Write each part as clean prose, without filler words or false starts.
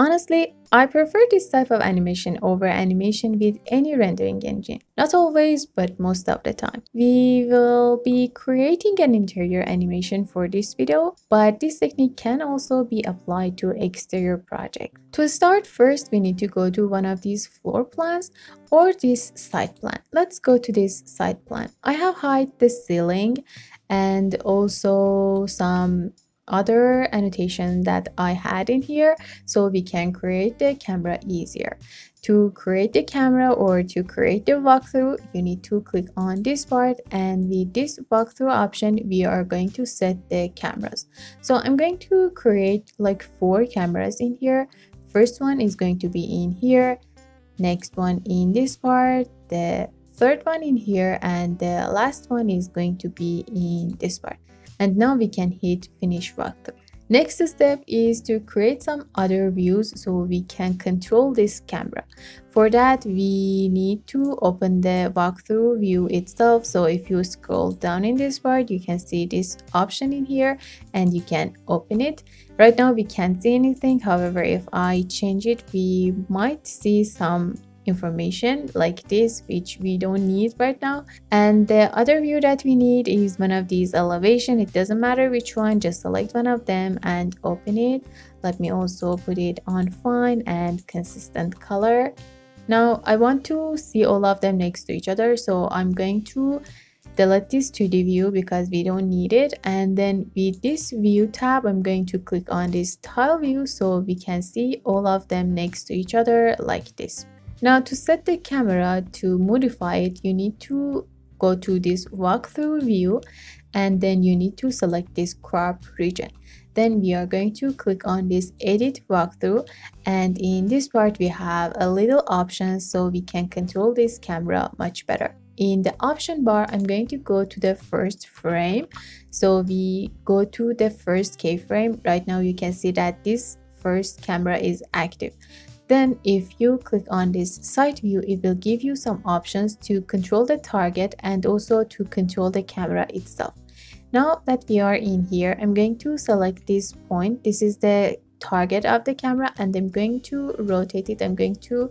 Honestly, I prefer this type of animation over animation with any rendering engine. Not always, but most of the time. We will be creating an interior animation for this video, but this technique can also be applied to exterior projects. To start, first we need to go to one of these floor plans or this side plan. Let's go to this side plan. I have hid the ceiling and also some other annotation that I had in here so we can create the camera easier. To create the camera or to create the walkthrough, you need to click on this part, and with this walkthrough option we are going to set the cameras. So I'm going to create like 4 cameras in here. First one is going to be in here, next one in this part, the third one in here, and the last one is going to be in this part. And now we can hit finish walkthrough. Next step is to create some other views so we can control this camera. For that, we need to open the walkthrough view itself. So if you scroll down in this part, you can see this option in here and you can open it. Right now we can't see anything. However, if I change it, we might see some information like this, which we don't need right now. And the other view that we need is one of these elevation. It doesn't matter which one, just select one of them and open it. Let me also put it on fine and consistent color. Now I want to see all of them next to each other, so I'm going to delete this 2D view because we don't need it. And then with this view tab, I'm going to click on this tile view so we can see all of them next to each other like this. Now to set the camera, to modify it, you need to go to this walkthrough view and then you need to select this crop region. Then we are going to click on this edit walkthrough, and in this part we have a little option so we can control this camera much better. In the option bar, I'm going to go to the first frame. So we go to the first keyframe. Right now you can see that this first camera is active. Then if you click on this side view, it will give you some options to control the target and also to control the camera itself. Now that we are in here, I'm going to select this point. This is the target of the camera, and I'm going to rotate it. I'm going to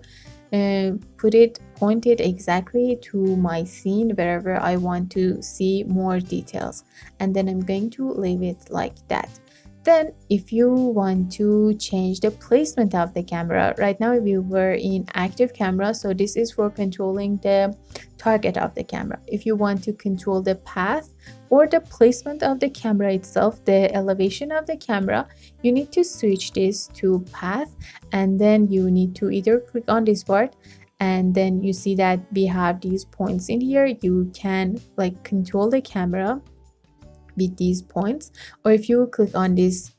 point it exactly to my scene wherever I want to see more details. And then I'm going to leave it like that. Then if you want to change the placement of the camera, right now we were in active camera, so this is for controlling the target of the camera. If you want to control the path or the placement of the camera itself, the elevation of the camera, you need to switch this to path, and then you need to either click on this part, and then you see that we have these points in here. You can like control the camera with these points, or if you click on this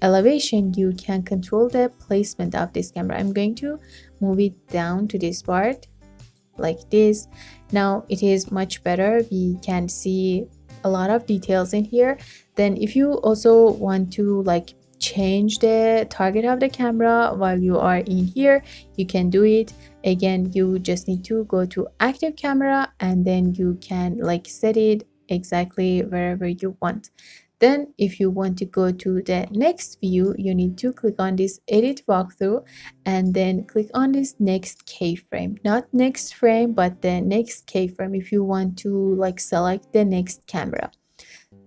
elevation, you can control the placement of this camera. I'm going to move it down to this part like this. Now it is much better. We can see a lot of details in here. Then if you also want to like change the target of the camera while you are in here, you can do it. Again, you just need to go to active camera, and then you can like set it exactly wherever you want. Then if you want to go to the next view, you need to click on this edit walkthrough and then click on this next keyframe. Not next frame, but the next keyframe, if you want to like select the next camera.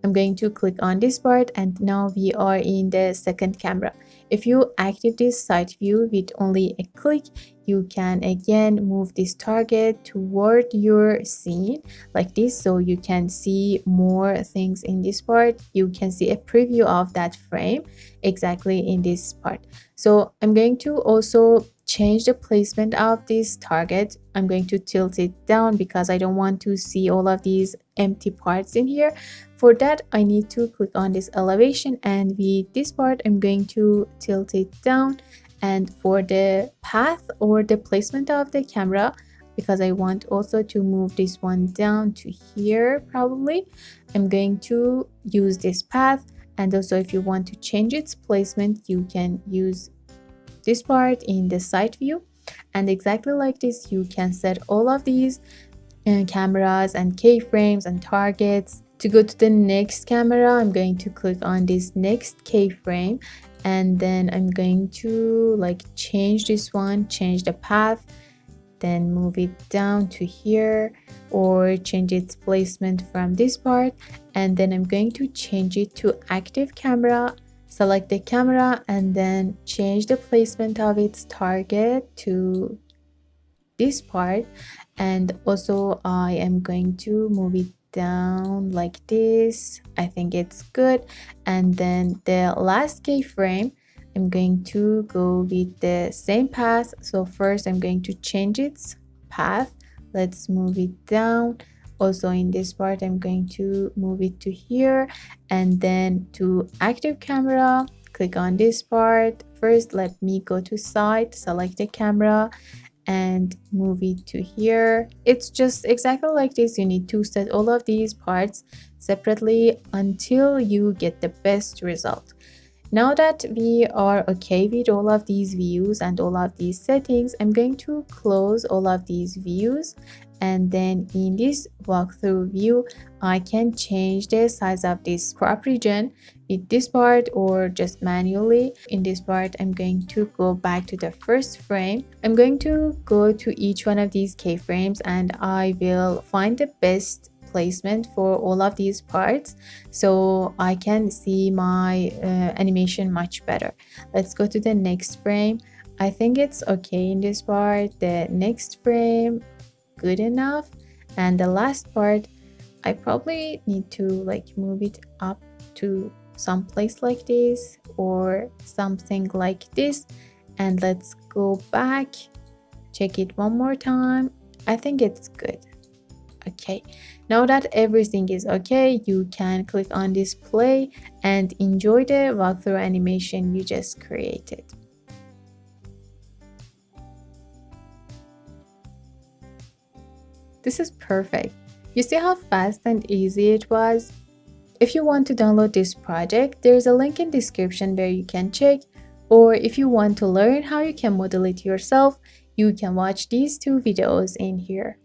I'm going to click on this part, and now we are in the second camera. If you activate this side view with only a click, you can again move this target toward your scene like this, so you can see more things in this part. You can see a preview of that frame exactly in this part. So I'm going to also change the placement of this target. I'm going to tilt it down because I don't want to see all of these empty parts in here. For that, I need to click on this elevation, and with this part I'm going to tilt it down. And for the path or the placement of the camera, because I want also to move this one down to here probably, I'm going to use this path. And also if you want to change its placement, you can use this part in the side view. And exactly like this, you can set all of these cameras and keyframes and targets. To go to the next camera, I'm going to click on this next keyframe, and then I'm going to like change this one, change the path, then move it down to here or change its placement from this part, and then I'm going to change it to active camera. Select the camera and then change the placement of its target to this part, and also I am going to move it down like this. I think it's good. And then the last keyframe, I'm going to go with the same path. So first I'm going to change its path. Let's move it down. Also in this part, I'm going to move it to here, and then to active camera, click on this part. First, let me go to side, select the camera and move it to here. It's just exactly like this. You need to set all of these parts separately until you get the best result. Now that we are okay with all of these views and all of these settings, I'm going to close all of these views, and then in this walkthrough view, I can change the size of this crop region with this part or just manually. In this part, I'm going to go back to the first frame. I'm going to go to each one of these keyframes and I will find the best placement for all of these parts so I can see my animation much better. Let's go to the next frame. I think it's okay in this part. The next frame, good enough. And the last part, I probably need to like move it up to some place like this or something like this. And let's go back, check it one more time. I think it's good. Okay, now that everything is okay, you can click on this play and enjoy the walkthrough animation you just created. This is perfect. You see how fast and easy it was? If you want to download this project, there's a link in description where you can check, or if you want to learn how you can model it yourself, you can watch these two videos in here.